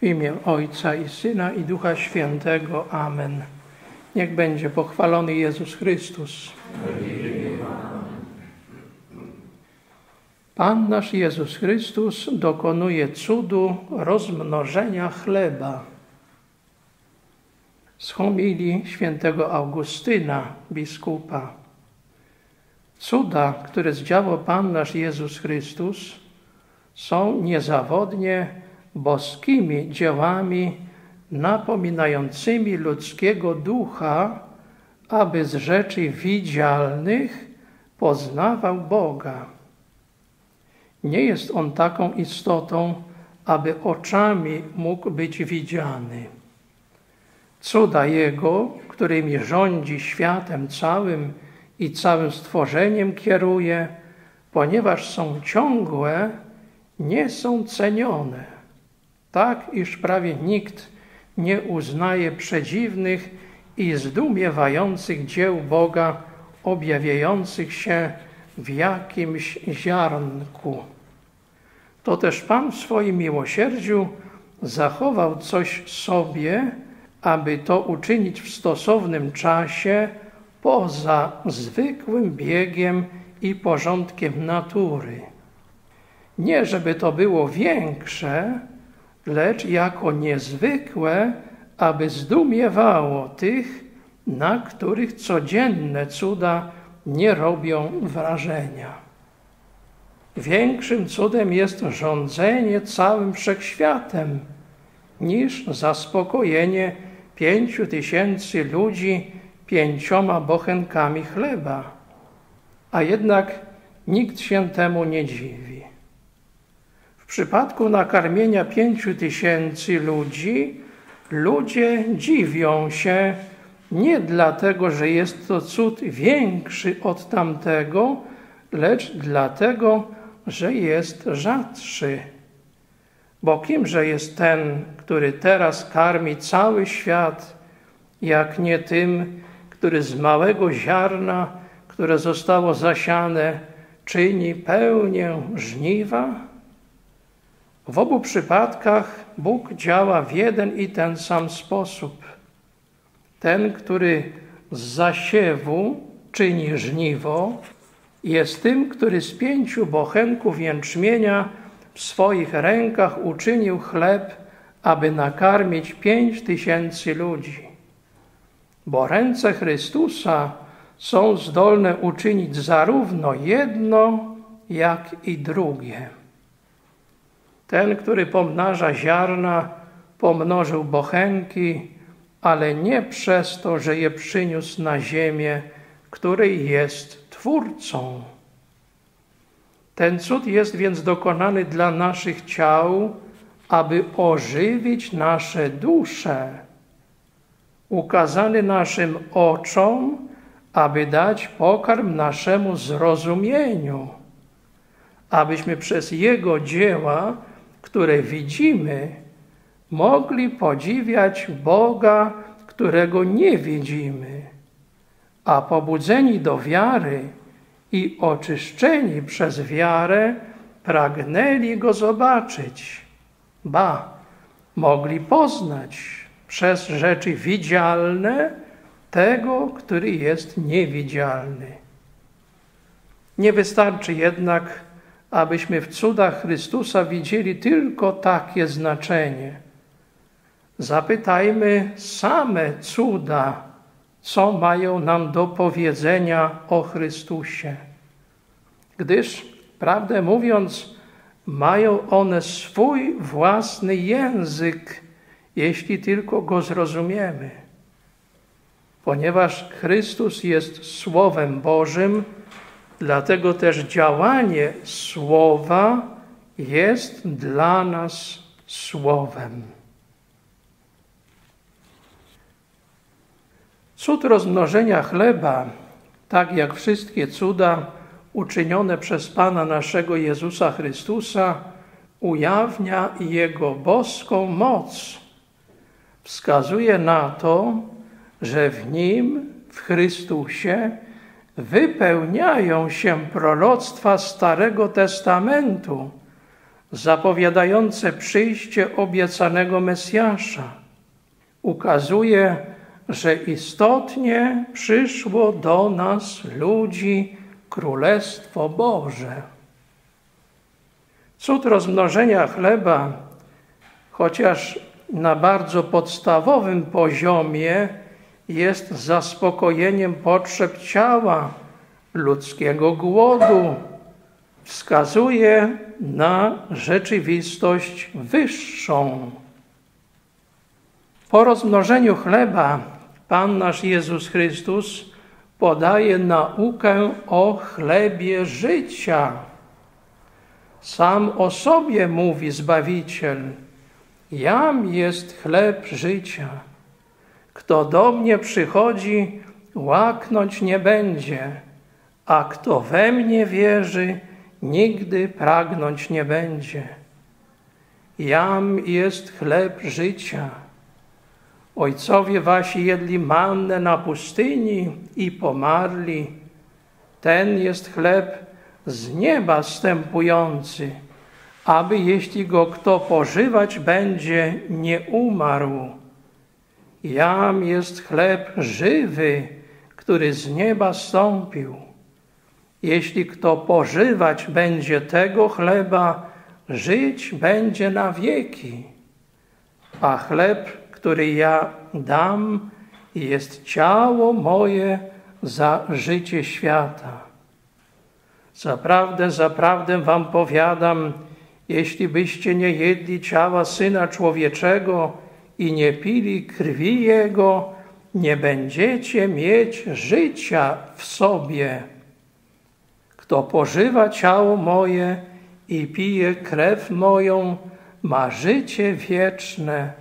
W imię Ojca i Syna i Ducha Świętego. Amen. Niech będzie pochwalony Jezus Chrystus. Pan nasz Jezus Chrystus dokonuje cudu rozmnożenia chleba. Z homilii świętego Augustyna, biskupa. Cuda, które zdziałał Pan nasz Jezus Chrystus, są niezawodnie boskimi dziełami napominającymi ludzkiego ducha, aby z rzeczy widzialnych poznawał Boga. Nie jest On taką istotą, aby oczami mógł być widziany. Cuda Jego, którymi rządzi światem całym i całym stworzeniem kieruje, ponieważ są ciągłe, nie są cenione. Tak, iż prawie nikt nie uznaje przedziwnych i zdumiewających dzieł Boga objawiających się w jakimś ziarnku. Toteż Pan w swoim miłosierdziu zachował coś sobie, aby to uczynić w stosownym czasie poza zwykłym biegiem i porządkiem natury. Nie, żeby to było większe, lecz jako niezwykłe, aby zdumiewało tych, na których codzienne cuda nie robią wrażenia. Większym cudem jest rządzenie całym wszechświatem, niż zaspokojenie 5000 ludzi 5 bochenkami chleba. A jednak nikt się temu nie dziwi. W przypadku nakarmienia 5000 ludzi, ludzie dziwią się nie dlatego, że jest to cud większy od tamtego, lecz dlatego, że jest rzadszy. Bo kimże jest ten, który teraz karmi cały świat, jak nie tym, który z małego ziarna, które zostało zasiane, czyni pełnię żniwa? W obu przypadkach Bóg działa w jeden i ten sam sposób. Ten, który z zasiewu czyni żniwo, jest tym, który z 5 bochenków jęczmienia w swoich rękach uczynił chleb, aby nakarmić 5000 ludzi. Bo ręce Chrystusa są zdolne uczynić zarówno jedno, jak i drugie. Ten, który pomnaża ziarna, pomnożył bochenki, ale nie przez to, że je przyniósł na ziemię, której jest Twórcą. Ten cud jest więc dokonany dla naszych ciał, aby ożywić nasze dusze. Ukazany naszym oczom, aby dać pokarm naszemu zrozumieniu, abyśmy przez Jego dzieła, które widzimy, mogli podziwiać Boga, którego nie widzimy, a pobudzeni do wiary i oczyszczeni przez wiarę pragnęli Go zobaczyć, ba, mogli poznać przez rzeczy widzialne tego, który jest niewidzialny. Nie wystarczy jednak, abyśmy w cudach Chrystusa widzieli tylko takie znaczenie. Zapytajmy same cuda, co mają nam do powiedzenia o Chrystusie. Gdyż, prawdę mówiąc, mają one swój własny język, jeśli tylko go zrozumiemy. Ponieważ Chrystus jest Słowem Bożym, dlatego też działanie Słowa jest dla nas Słowem. Cud rozmnożenia chleba, tak jak wszystkie cuda uczynione przez Pana naszego Jezusa Chrystusa, ujawnia Jego boską moc. Wskazuje na to, że w Nim, w Chrystusie, wypełniają się proroctwa Starego Testamentu, zapowiadające przyjście obiecanego Mesjasza. Ukazuje, że istotnie przyszło do nas, ludzi, Królestwo Boże. Cud rozmnożenia chleba, chociaż na bardzo podstawowym poziomie, jest zaspokojeniem potrzeb ciała, ludzkiego głodu. Wskazuje na rzeczywistość wyższą. Po rozmnożeniu chleba Pan nasz Jezus Chrystus podaje naukę o chlebie życia. Sam o sobie mówi Zbawiciel: jam jest chleb życia. Kto do mnie przychodzi, łaknąć nie będzie, a kto we mnie wierzy, nigdy pragnąć nie będzie. Jam jest chleb życia. Ojcowie wasi jedli mannę na pustyni i pomarli. Ten jest chleb z nieba zstępujący, aby jeśli go kto pożywać będzie, nie umarł. Jam jest chleb żywy, który z nieba zstąpił. Jeśli kto pożywać będzie tego chleba, żyć będzie na wieki. A chleb, który ja dam, jest ciało moje za życie świata. Zaprawdę, zaprawdę wam powiadam, jeśli byście nie jedli ciała Syna Człowieczego i nie pili krwi Jego, nie będziecie mieć życia w sobie. Kto pożywa ciało moje i pije krew moją, ma życie wieczne,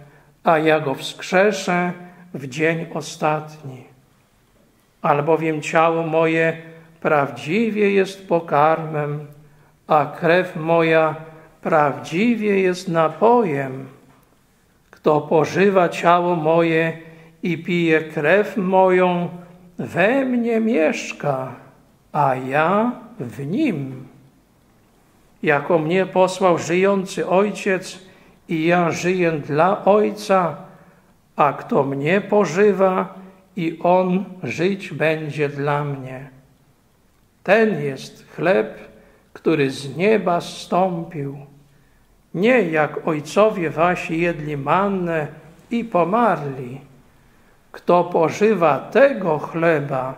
a ja go wskrzeszę w dzień ostatni. Albowiem ciało moje prawdziwie jest pokarmem, a krew moja prawdziwie jest napojem. Kto pożywa ciało moje i pije krew moją, we mnie mieszka, a ja w nim. Jako mnie posłał żyjący Ojciec i ja żyję dla Ojca, a kto mnie pożywa i on żyć będzie dla mnie. Ten jest chleb, który z nieba zstąpił. Nie jak ojcowie wasi jedli mannę i pomarli. Kto pożywa tego chleba,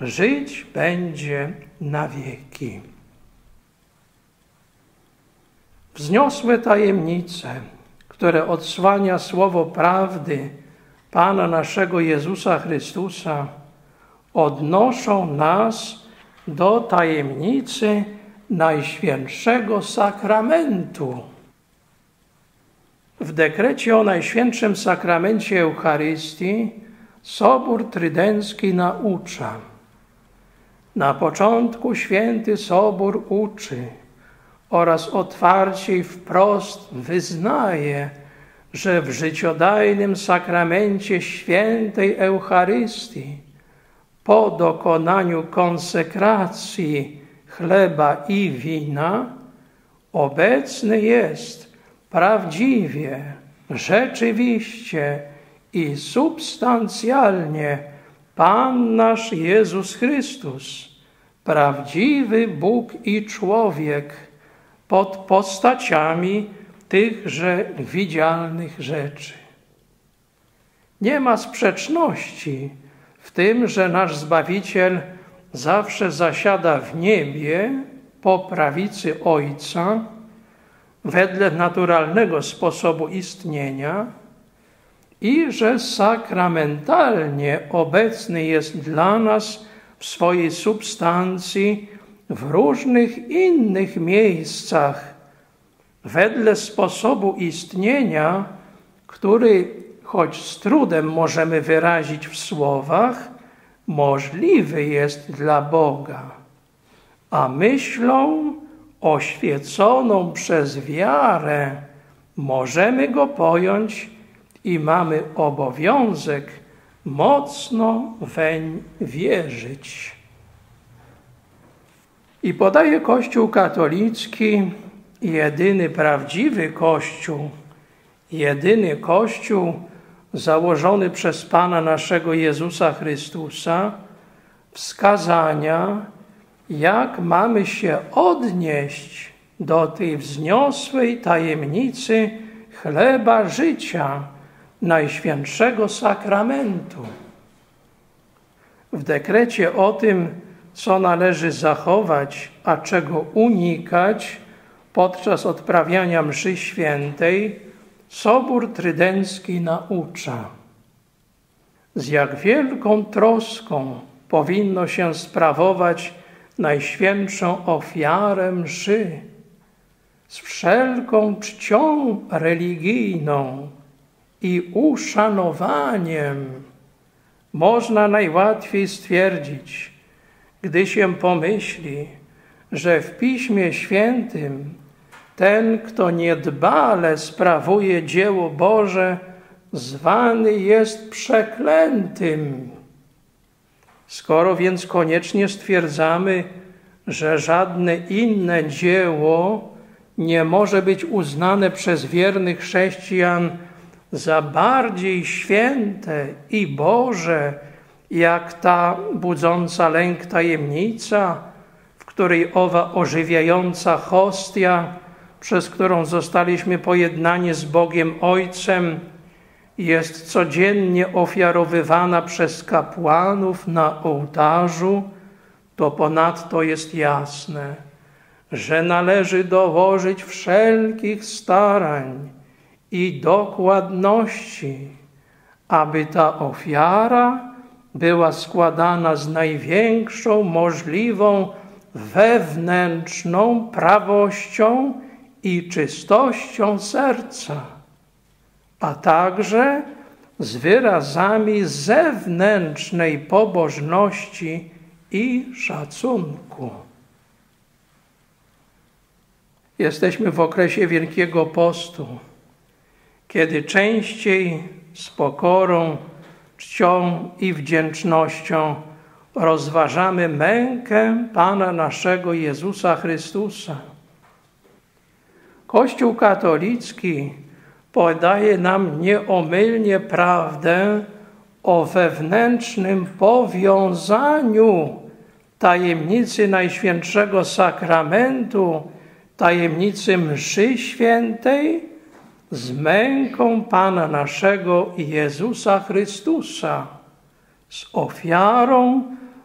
żyć będzie na wieki. Wzniosłe tajemnice, które odsłania słowo prawdy Pana naszego Jezusa Chrystusa, odnoszą nas do tajemnicy Najświętszego Sakramentu. W dekrecie o Najświętszym Sakramencie Eucharystii Sobór Trydencki naucza: Na początku święty Sobór uczy oraz otwarcie i wprost wyznaje, że w życiodajnym sakramencie świętej Eucharystii po dokonaniu konsekracji chleba i wina obecny jest prawdziwie, rzeczywiście i substancjalnie Pan nasz Jezus Chrystus, prawdziwy Bóg i człowiek pod postaciami tychże widzialnych rzeczy. Nie ma sprzeczności w tym, że nasz Zbawiciel zawsze zasiada w niebie po prawicy Ojca wedle naturalnego sposobu istnienia i że sakramentalnie obecny jest dla nas w swojej substancji w różnych innych miejscach wedle sposobu istnienia, który, choć z trudem możemy wyrazić w słowach, możliwy jest dla Boga, a myślą oświeconą przez wiarę możemy Go pojąć i mamy obowiązek mocno weń wierzyć. I podaje Kościół katolicki, jedyny prawdziwy Kościół, jedyny Kościół założony przez Pana naszego Jezusa Chrystusa, wskazania, jak mamy się odnieść do tej wzniosłej tajemnicy chleba życia, Najświętszego Sakramentu. W dekrecie o tym, co należy zachować, a czego unikać podczas odprawiania mszy świętej, Sobór Trydencki naucza. Z jak wielką troską powinno się sprawować najświętszą ofiarę mszy, z wszelką czcią religijną i uszanowaniem, można najłatwiej stwierdzić, gdy się pomyśli, że w Piśmie Świętym ten, kto niedbale sprawuje dzieło Boże, zwany jest przeklętym. Skoro więc koniecznie stwierdzamy, że żadne inne dzieło nie może być uznane przez wiernych chrześcijan za bardziej święte i Boże, jak ta budząca lęk tajemnica, w której owa ożywiająca hostia, przez którą zostaliśmy pojednani z Bogiem Ojcem, jest codziennie ofiarowywana przez kapłanów na ołtarzu, to ponadto jest jasne, że należy dołożyć wszelkich starań i dokładności, aby ta ofiara była składana z największą możliwą wewnętrzną prawością i czystością serca, a także z wyrazami zewnętrznej pobożności i szacunku. Jesteśmy w okresie Wielkiego Postu, kiedy częściej z pokorą, czcią i wdzięcznością rozważamy mękę Pana naszego Jezusa Chrystusa. Kościół katolicki podaje nam nieomylnie prawdę o wewnętrznym powiązaniu tajemnicy Najświętszego Sakramentu, tajemnicy mszy świętej, z męką Pana naszego Jezusa Chrystusa, z ofiarą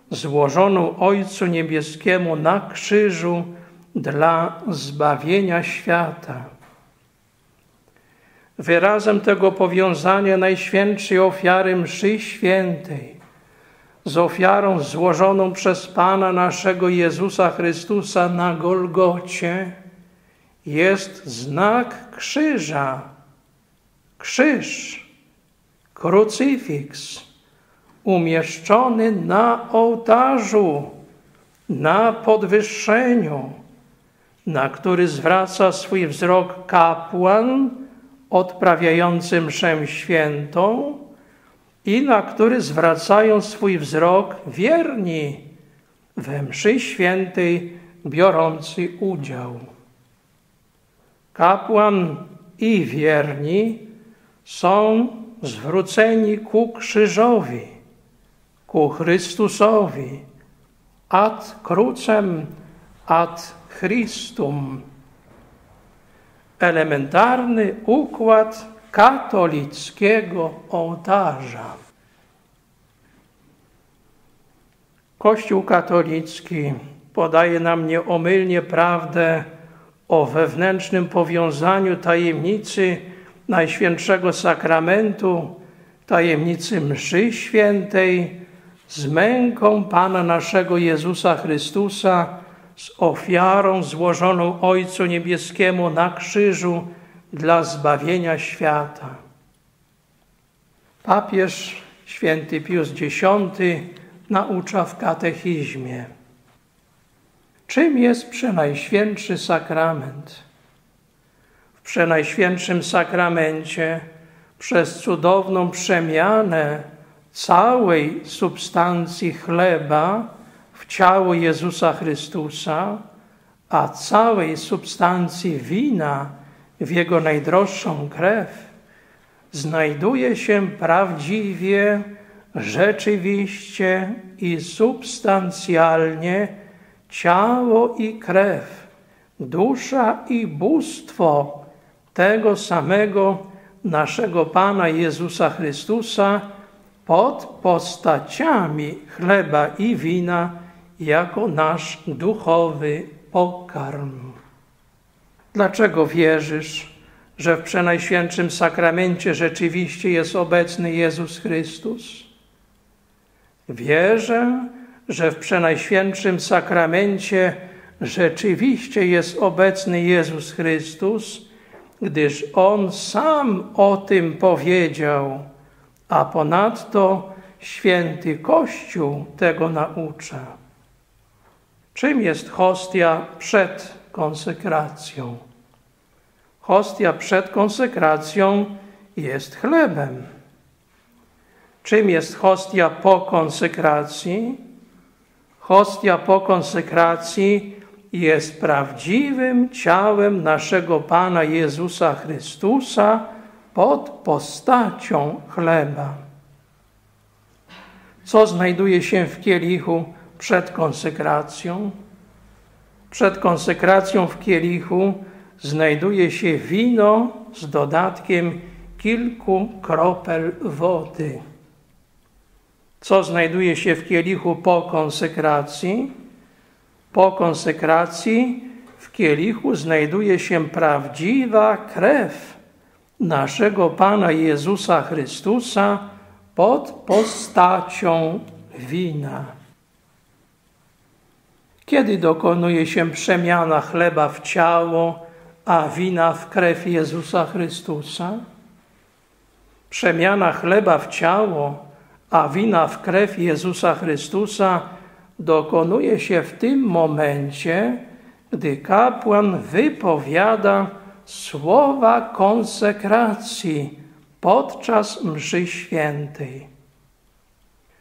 złożoną Ojcu Niebieskiemu na krzyżu dla zbawienia świata. Wyrazem tego powiązania Najświętszej Ofiary Mszy Świętej z ofiarą złożoną przez Pana naszego Jezusa Chrystusa na Golgocie jest znak krzyża, krzyż, krucyfiks umieszczony na ołtarzu na podwyższeniu, na który zwraca swój wzrok kapłan odprawiający mszę świętą i na który zwracają swój wzrok wierni we mszy świętej biorący udział. Kapłan i wierni są zwróceni ku krzyżowi, ku Chrystusowi, ad crucem, ad Christum. Elementarny układ katolickiego ołtarza. Kościół katolicki podaje nam nieomylnie prawdę o wewnętrznym powiązaniu tajemnicy Najświętszego Sakramentu, tajemnicy mszy świętej z męką Pana naszego Jezusa Chrystusa, z ofiarą złożoną Ojcu Niebieskiemu na krzyżu dla zbawienia świata. Papież święty Pius X naucza w katechizmie. Czym jest Przenajświętszy Sakrament? W Przenajświętszym Sakramencie przez cudowną przemianę całej substancji chleba w ciało Jezusa Chrystusa, a całej substancji wina w Jego najdroższą krew, znajduje się prawdziwie, rzeczywiście i substancjalnie ciało i krew, dusza i bóstwo tego samego naszego Pana Jezusa Chrystusa pod postaciami chleba i wina jako nasz duchowy pokarm. Dlaczego wierzysz, że w Przenajświętszym Sakramencie rzeczywiście jest obecny Jezus Chrystus? Wierzę, że w Przenajświętszym Sakramencie rzeczywiście jest obecny Jezus Chrystus, gdyż On sam o tym powiedział, a ponadto święty Kościół tego naucza. Czym jest hostia przed konsekracją? Hostia przed konsekracją jest chlebem. Czym jest hostia po konsekracji? Hostia po konsekracji jest prawdziwym ciałem naszego Pana Jezusa Chrystusa pod postacią chleba. Co znajduje się w kielichu przed konsekracją? Przed konsekracją w kielichu znajduje się wino z dodatkiem kilku kropel wody. Co znajduje się w kielichu po konsekracji? Po konsekracji w kielichu znajduje się prawdziwa krew naszego Pana Jezusa Chrystusa pod postacią wina. Kiedy dokonuje się przemiana chleba w ciało, a wina w krew Jezusa Chrystusa? Przemiana chleba w ciało, a wina w krew Jezusa Chrystusa dokonuje się w tym momencie, gdy kapłan wypowiada słowa konsekracji podczas mszy świętej.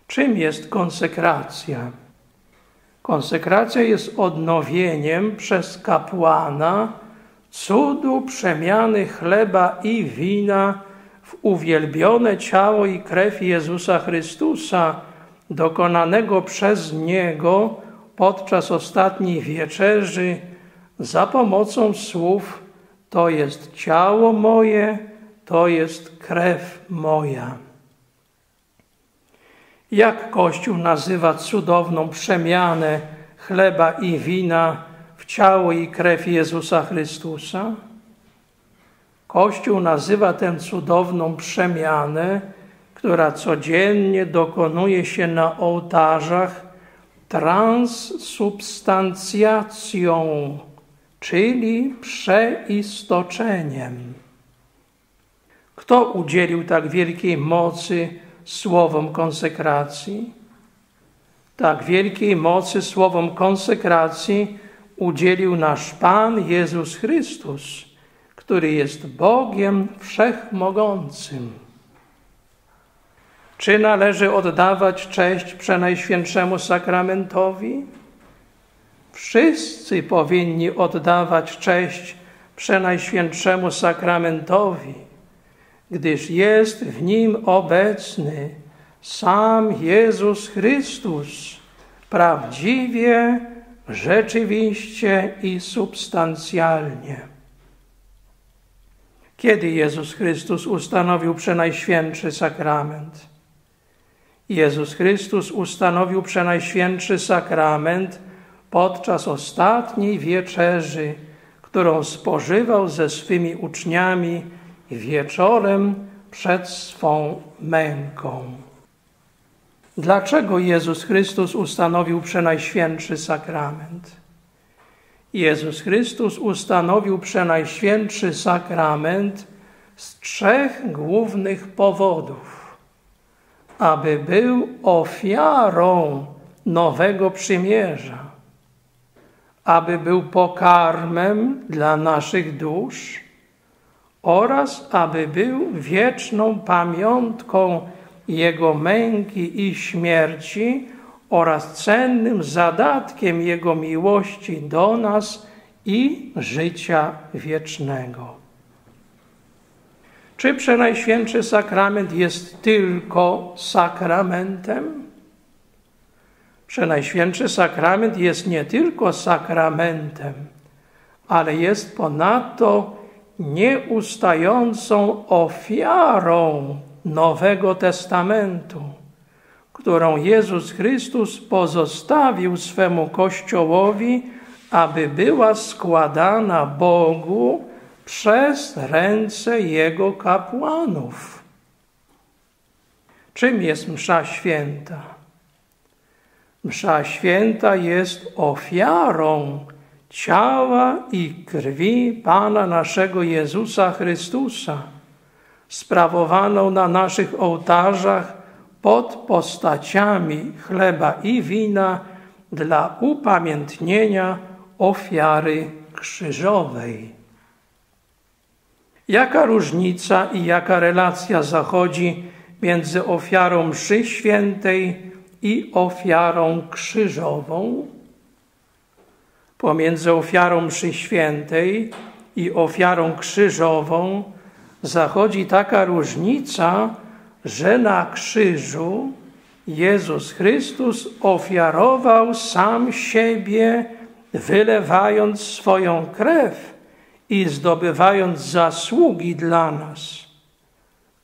Czym jest konsekracja? Konsekracja jest odnowieniem przez kapłana cudu przemiany chleba i wina w uwielbione ciało i krew Jezusa Chrystusa, dokonanego przez Niego podczas ostatniej wieczerzy za pomocą słów: to jest ciało moje, to jest krew moja. Jak Kościół nazywa cudowną przemianę chleba i wina w ciało i krew Jezusa Chrystusa? Kościół nazywa tę cudowną przemianę, która codziennie dokonuje się na ołtarzach, transsubstancjacją, czyli przeistoczeniem. Kto udzielił tak wielkiej mocy słowom konsekracji? tak wielkiej mocy słowom konsekracji udzielił nasz Pan Jezus Chrystus, który jest Bogiem Wszechmogącym. Czy należy oddawać cześć Przenajświętszemu Sakramentowi? Wszyscy powinni oddawać cześć Przenajświętszemu Sakramentowi, gdyż jest w nim obecny sam Jezus Chrystus, prawdziwie, rzeczywiście i substancjalnie. Kiedy Jezus Chrystus ustanowił Przenajświętszy Sakrament? Jezus Chrystus ustanowił Przenajświętszy Sakrament podczas ostatniej wieczerzy, którą spożywał ze swymi uczniami wieczorem przed swą męką. Dlaczego Jezus Chrystus ustanowił Przenajświętszy Sakrament? Jezus Chrystus ustanowił Przenajświętszy Sakrament z trzech głównych powodów: aby był ofiarą nowego przymierza, aby był pokarmem dla naszych dusz oraz aby był wieczną pamiątką Jego męki i śmierci oraz cennym zadatkiem Jego miłości do nas i życia wiecznego. Czy Przenajświętszy Sakrament jest tylko sakramentem? Przenajświętszy Sakrament jest nie tylko sakramentem, ale jest ponadto nieustającą ofiarą Nowego Testamentu, którą Jezus Chrystus pozostawił swemu Kościołowi, aby była składana Bogu przez ręce Jego kapłanów. Czym jest msza święta? Msza święta jest ofiarą ciała i krwi Pana naszego Jezusa Chrystusa, sprawowaną na naszych ołtarzach pod postaciami chleba i wina dla upamiętnienia ofiary krzyżowej. Jaka różnica i jaka relacja zachodzi między ofiarą mszy świętej i ofiarą krzyżową? Pomiędzy ofiarą mszy świętej i ofiarą krzyżową zachodzi taka różnica, że na krzyżu Jezus Chrystus ofiarował sam siebie, wylewając swoją krew i zdobywając zasługi dla nas.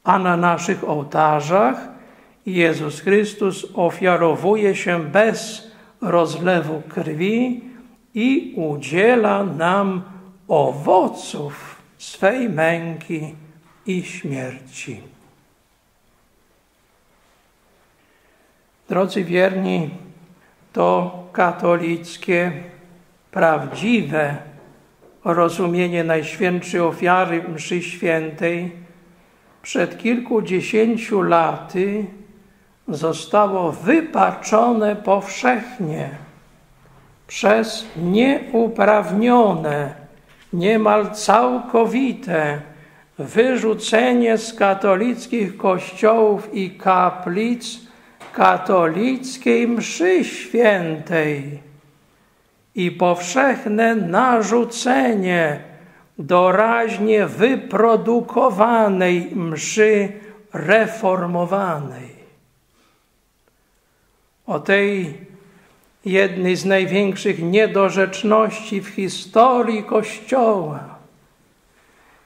A na naszych ołtarzach Jezus Chrystus ofiarowuje się bez rozlewu krwi i udziela nam owoców swej męki i śmierci. Drodzy wierni, to katolickie, prawdziwe rozumienie Najświętszej Ofiary Mszy Świętej przed kilkudziesięciu laty zostało wypaczone powszechnie przez nieuprawnione, niemal całkowite wyrzucenie z katolickich kościołów i kaplic katolickiej mszy świętej i powszechne narzucenie doraźnie wyprodukowanej mszy reformowanej. O tej jednej z największych niedorzeczności w historii Kościoła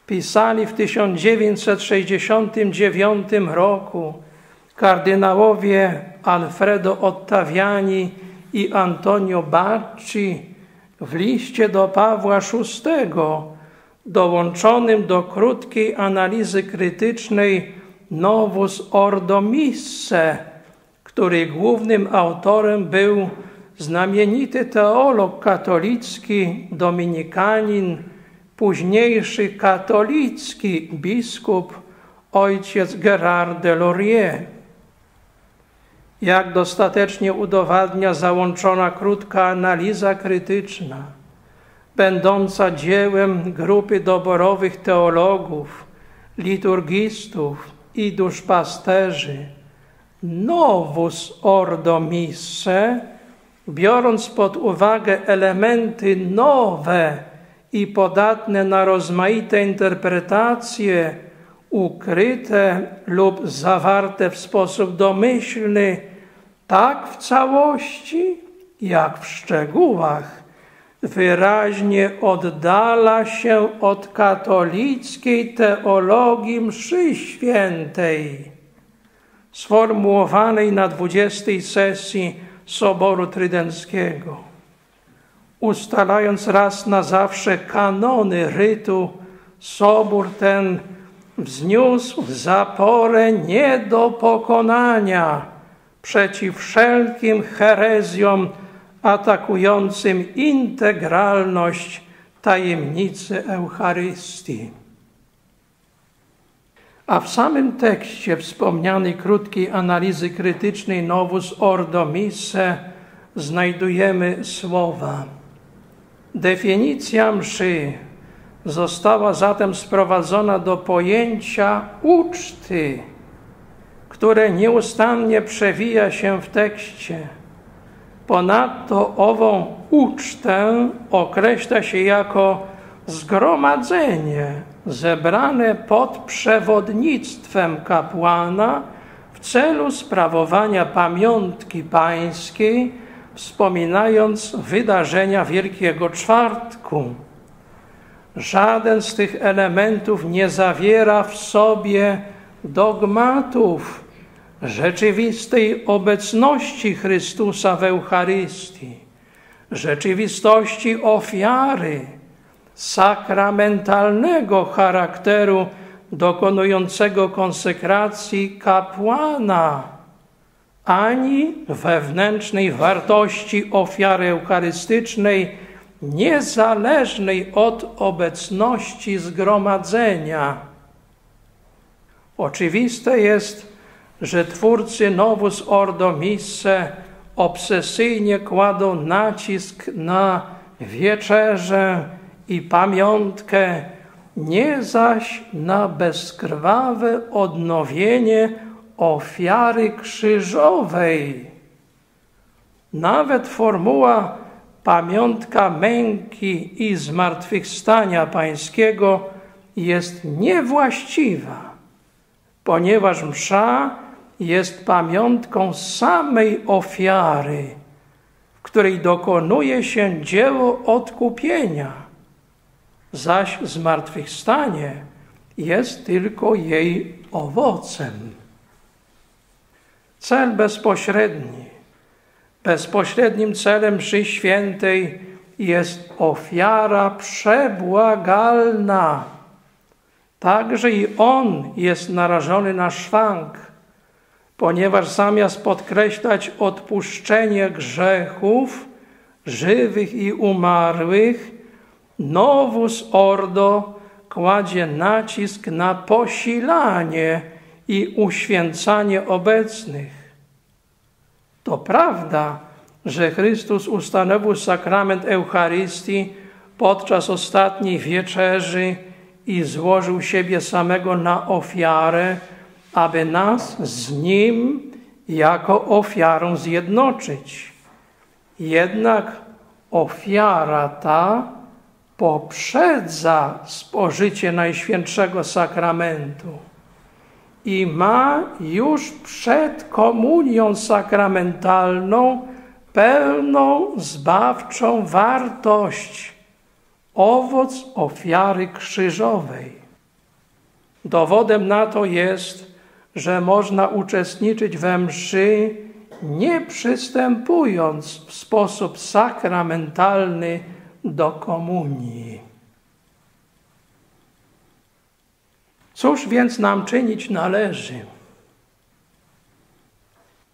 pisali w 1969 roku kardynałowie Alfredo Ottaviani i Antonio Bacci w liście do Pawła VI, dołączonym do krótkiej analizy krytycznej Novus Ordo Missae, której głównym autorem był znamienity teolog katolicki, dominikanin, późniejszy katolicki biskup ojciec Gerard de Laurier. Jak dostatecznie udowadnia załączona krótka analiza krytyczna, będąca dziełem grupy doborowych teologów, liturgistów i duszpasterzy, Novus Ordo Missae, biorąc pod uwagę elementy nowe i podatne na rozmaite interpretacje, ukryte lub zawarte w sposób domyślny, tak w całości, jak w szczegółach, wyraźnie oddala się od katolickiej teologii mszy świętej, sformułowanej na 20. sesji Soboru Trydenckiego, ustalając raz na zawsze kanony rytu. Sobór ten wzniósł zaporę nie do pokonania przeciw wszelkim herezjom atakującym integralność tajemnicy Eucharystii. A w samym tekście wspomnianej krótkiej analizy krytycznej Novus Ordo Missae znajdujemy słowa: definicja mszy została zatem sprowadzona do pojęcia uczty, które nieustannie przewija się w tekście. Ponadto ową ucztę określa się jako zgromadzenie zebrane pod przewodnictwem kapłana w celu sprawowania pamiątki pańskiej, wspominając wydarzenia Wielkiego Czwartku. Żaden z tych elementów nie zawiera w sobie dogmatów rzeczywistej obecności Chrystusa w Eucharystii, rzeczywistości ofiary, sakramentalnego charakteru dokonującego konsekracji kapłana, ani wewnętrznej wartości ofiary eucharystycznej, niezależnej od obecności zgromadzenia. Oczywiste jest, że twórcy Novus Ordo Missae obsesyjnie kładą nacisk na wieczerzę i pamiątkę, nie zaś na bezkrwawe odnowienie ofiary krzyżowej. Nawet formuła pamiątka męki i zmartwychwstania pańskiego jest niewłaściwa, ponieważ msza jest pamiątką samej ofiary, w której dokonuje się dzieło odkupienia, zaś zmartwychwstanie jest tylko jej owocem. Cel bezpośredni. Bezpośrednim celem mszy świętej jest ofiara przebłagalna. Także i on jest narażony na szwank, ponieważ zamiast podkreślać odpuszczenie grzechów żywych i umarłych, Novus Ordo kładzie nacisk na posilanie i uświęcanie obecnych. To prawda, że Chrystus ustanowił sakrament Eucharystii podczas ostatniej wieczerzy i złożył siebie samego na ofiarę, aby nas z Nim jako ofiarą zjednoczyć. Jednak ofiara ta poprzedza spożycie Najświętszego Sakramentu i ma już przed komunią sakramentalną pełną zbawczą wartość, owoc ofiary krzyżowej. Dowodem na to jest, że można uczestniczyć we mszy, nie przystępując w sposób sakramentalny do komunii. Cóż więc nam czynić należy?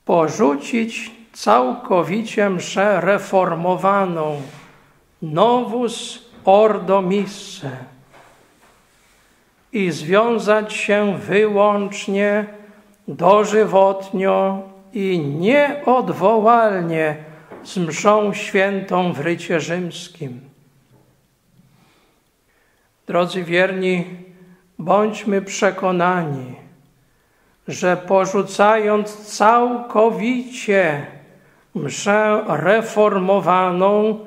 Porzucić całkowicie mszę reformowaną, Novus Ordo Missae, i związać się wyłącznie dożywotnio i nieodwołalnie z mszą świętą w rycie rzymskim. Drodzy wierni, bądźmy przekonani, że porzucając całkowicie mszę reformowaną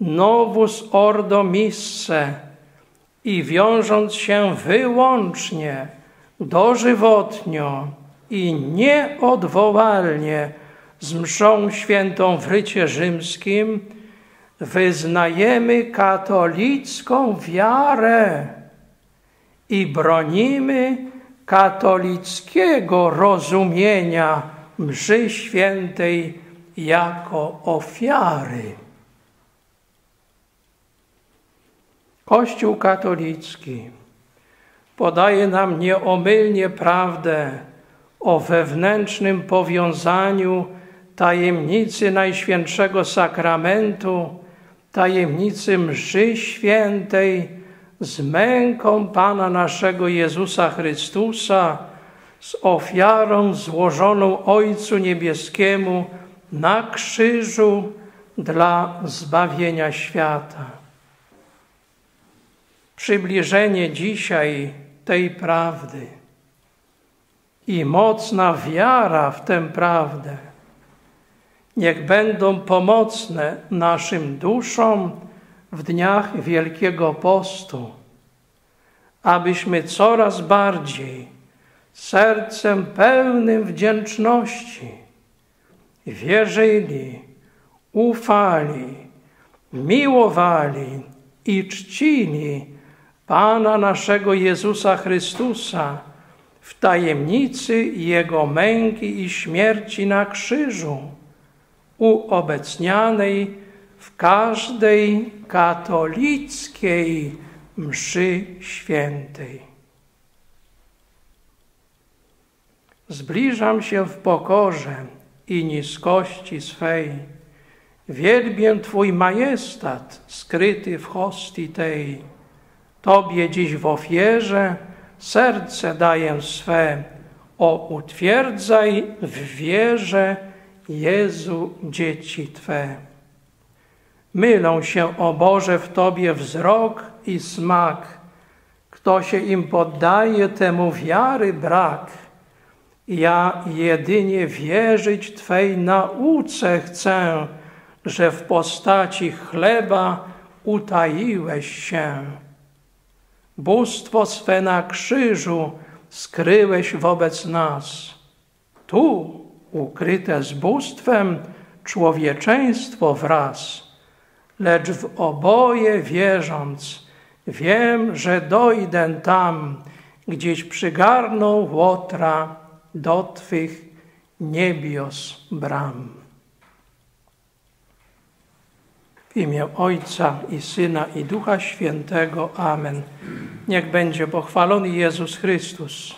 Novus Ordo Missae i wiążąc się wyłącznie dożywotnio i nieodwołalnie z mszą świętą w rycie rzymskim, wyznajemy katolicką wiarę i bronimy katolickiego rozumienia mszy świętej jako ofiary. Kościół katolicki podaje nam nieomylnie prawdę o wewnętrznym powiązaniu tajemnicy Najświętszego Sakramentu, tajemnicy mszy świętej z męką Pana naszego Jezusa Chrystusa, z ofiarą złożoną Ojcu Niebieskiemu na krzyżu dla zbawienia świata. Przybliżenie dzisiaj tej prawdy i mocna wiara w tę prawdę niech będą pomocne naszym duszom w dniach Wielkiego Postu, abyśmy coraz bardziej sercem pełnym wdzięczności wierzyli, ufali, miłowali i czcili Pana naszego Jezusa Chrystusa w tajemnicy Jego męki i śmierci na krzyżu, uobecnianej w każdej katolickiej mszy świętej. Zbliżam się w pokorze i niskości swej, wielbię Twój majestat skryty w hostii tej. Tobie dziś w ofierze serce daję swe, o utwierdzaj w wierze, Jezu, dzieci Twe. Mylą się, o Boże, w Tobie wzrok i smak. Kto się im poddaje, temu wiary brak. Ja jedynie wierzyć Twej nauce chcę, że w postaci chleba utaiłeś się. Bóstwo swe na krzyżu skryłeś wobec nas. Tu, ukryte z bóstwem, człowieczeństwo wraz, lecz w oboje wierząc, wiem, że dojdę tam, gdzieś przygarnął Łotra do Twych niebios bram. W imię Ojca i Syna, i Ducha Świętego. Amen. Niech będzie pochwalony Jezus Chrystus.